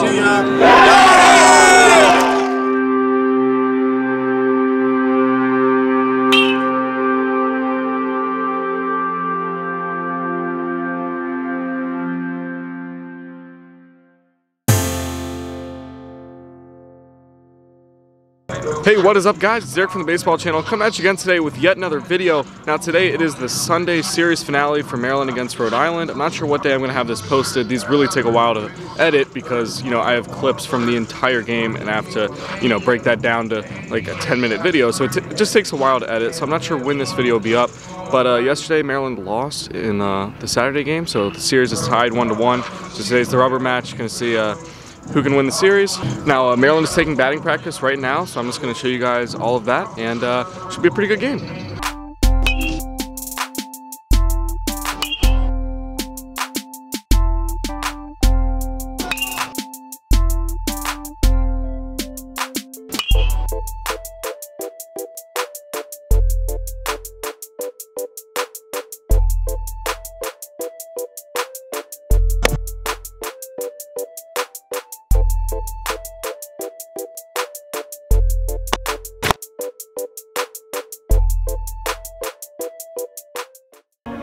See ya. Hey, what is up guys? It's Derek from the Baseball Channel coming at you again today with yet another video. Now today it is the Sunday series finale for Maryland against Rhode Island. I'm not sure what day I'm going to have this posted. These really take a while to edit because, you know, I have clips from the entire game and I have to, you know, break that down to like a 10-minute video. So it just takes a while to edit. So I'm not sure when this video will be up. But yesterday Maryland lost in the Saturday game. So the series is tied 1-1. So today's the rubber match. You're going to see who can win the series. Now Maryland is taking batting practice right now, so I'm just going to show you guys all of that, and should be a pretty good game.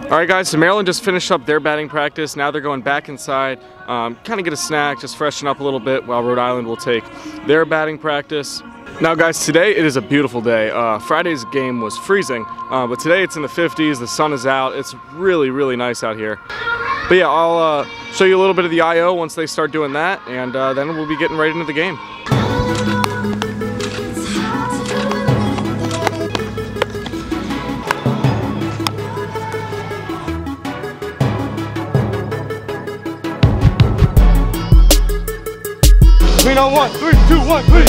Alright guys, so Maryland just finished up their batting practice. Now they're going back inside, kind of get a snack, just freshen up a little bit while Rhode Island will take their batting practice. Now guys, today it is a beautiful day. Friday's game was freezing, but today it's in the 50s, the sun is out. It's really, really nice out here. But yeah, I'll show you a little bit of the IO once they start doing that, and then we'll be getting right into the game. On 1, 3, 2, 1, 3.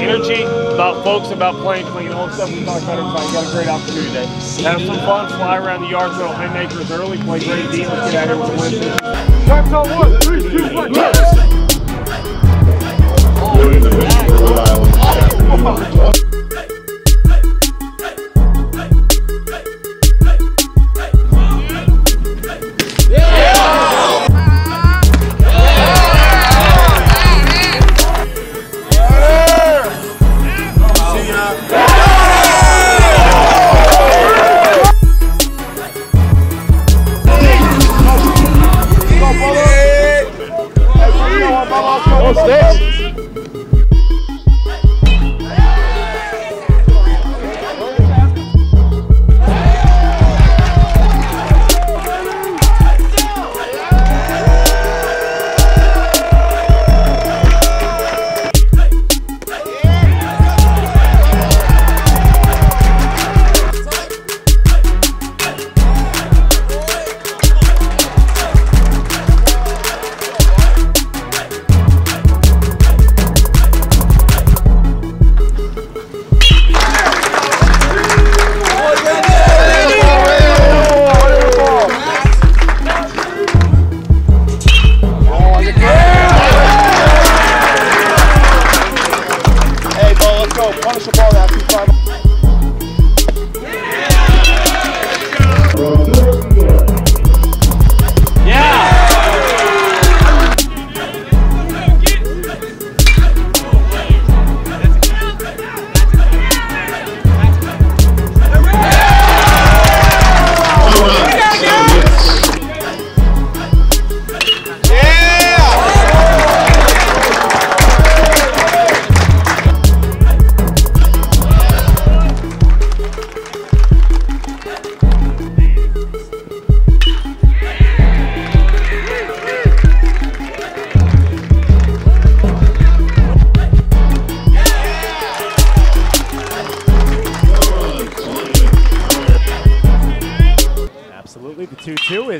Energy about folks, about playing clean. Stuff we talked about everybody. You got a great opportunity today. Have some fun, fly around the yard, throw haymakers early, play great defense, get out here with a win. Time's on 1, 3, 2, 1, yes!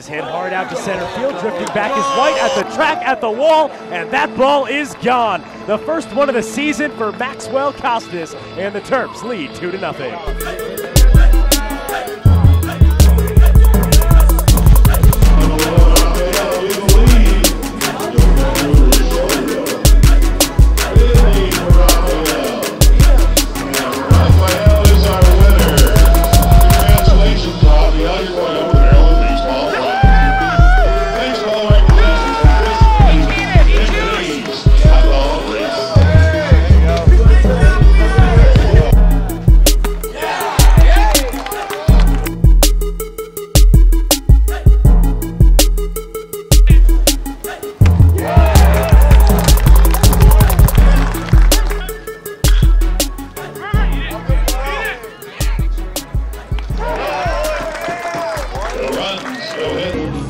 Hit hard out to center field, drifting back. back is right at the track, at the wall, and that ball is gone. The first one of the season for Maxwell Costes, and the Terps lead 2-0.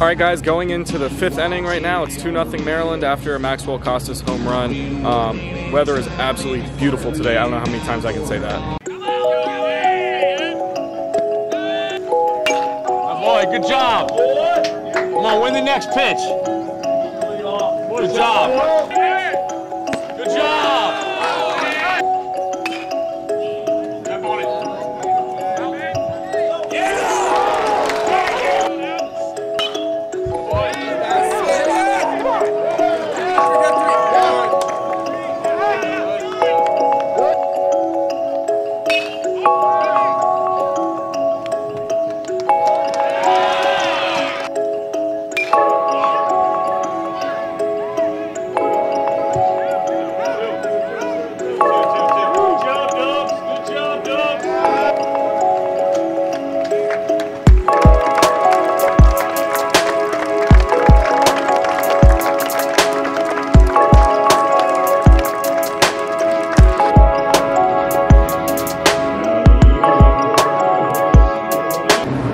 All right, guys, going into the fifth inning right now, it's 2-0 Maryland after a Maxwell Costes home run. Weather is absolutely beautiful today. I don't know how many times I can say that. Oh, boy, good job. Come on, win the next pitch. Good job. Good job.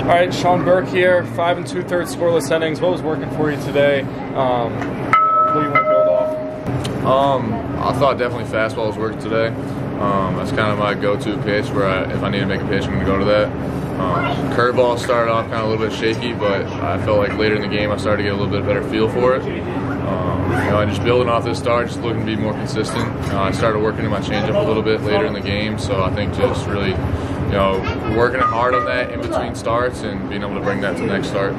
All right, Sean Burke here, 5 2/3 scoreless innings. What was working for you today? What do you want to build off? I thought definitely fastball was working today. That's kind of my go-to pitch where if I need to make a pitch, I'm going to go to that. Curveball started off kind of a little bit shaky, but I felt like later in the game I started to get a little bit better feel for it. Just building off this start, just looking to be more consistent. I started working on my changeup a little bit later in the game, so I think just really working hard on that in between starts and being able to bring that to the next start.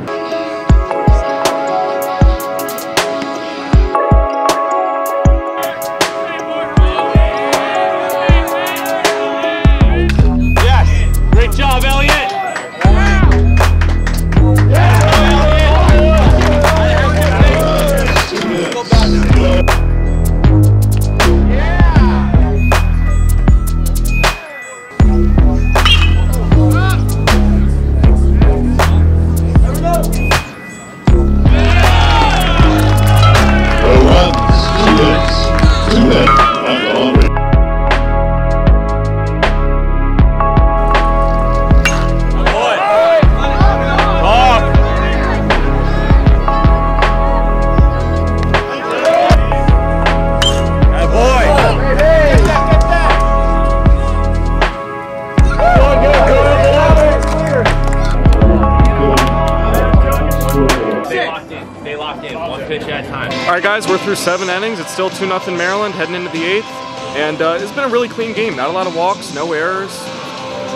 Alright guys, we're through 7 innings. It's still 2-0 Maryland heading into the 8th. And it's been a really clean game. Not a lot of walks, no errors.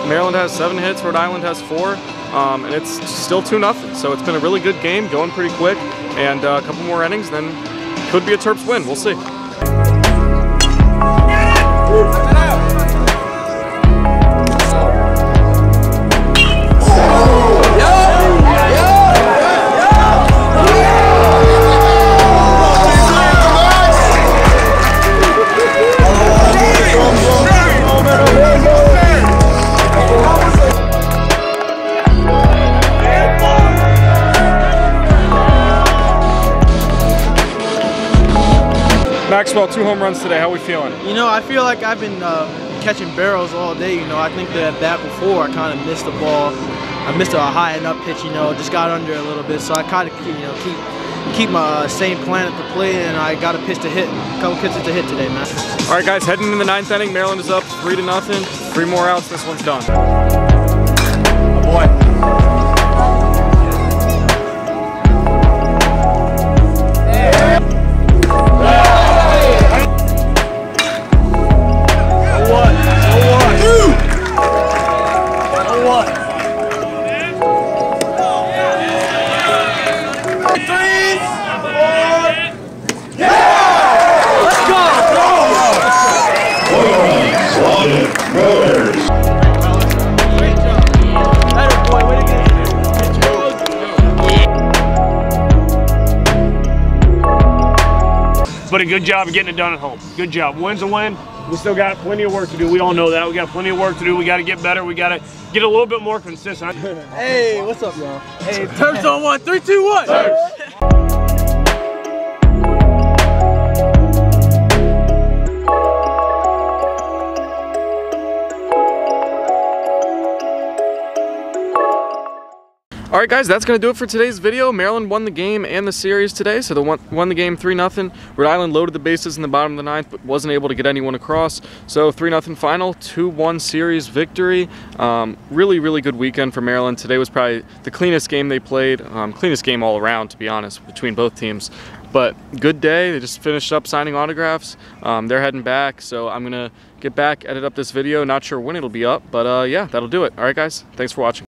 Maryland has 7 hits, Rhode Island has 4. And it's still 2-0. So it's been a really good game, going pretty quick. And a couple more innings, then could be a Terps win. We'll see. Maxwell, 2 home runs today. How are we feeling? You know, I feel like I've been catching barrels all day. You know, I think that before I kind of missed the ball. I missed a high enough pitch. You know, just got under a little bit. So I kind of keep my same plan at the plate, and I got a pitch to hit, a couple pitches to hit today, man. All right, guys, heading into the 9th inning. Maryland is up 3-0. 3 more outs. This one's done. Oh boy. but a good job of getting it done at home. Good job. Win's a win. We still got plenty of work to do. We all know that. We got plenty of work to do. We got to get better. We got to get a little bit more consistent. Hey, what's up, y'all? Hey, Terps on one. 3, 2, 1. Terps. Alright guys, that's going to do it for today's video. Maryland won the game and the series today, so they won the game 3-0. Rhode Island loaded the bases in the bottom of the 9th, but wasn't able to get anyone across. So 3-0 final, 2-1 series victory. Really, really good weekend for Maryland. Today was probably the cleanest game they played. Cleanest game all around, to be honest, between both teams. But good day, they just finished up signing autographs. They're heading back, so I'm going to get back, edit up this video. Not sure when it'll be up, but yeah, that'll do it. Alright guys, thanks for watching.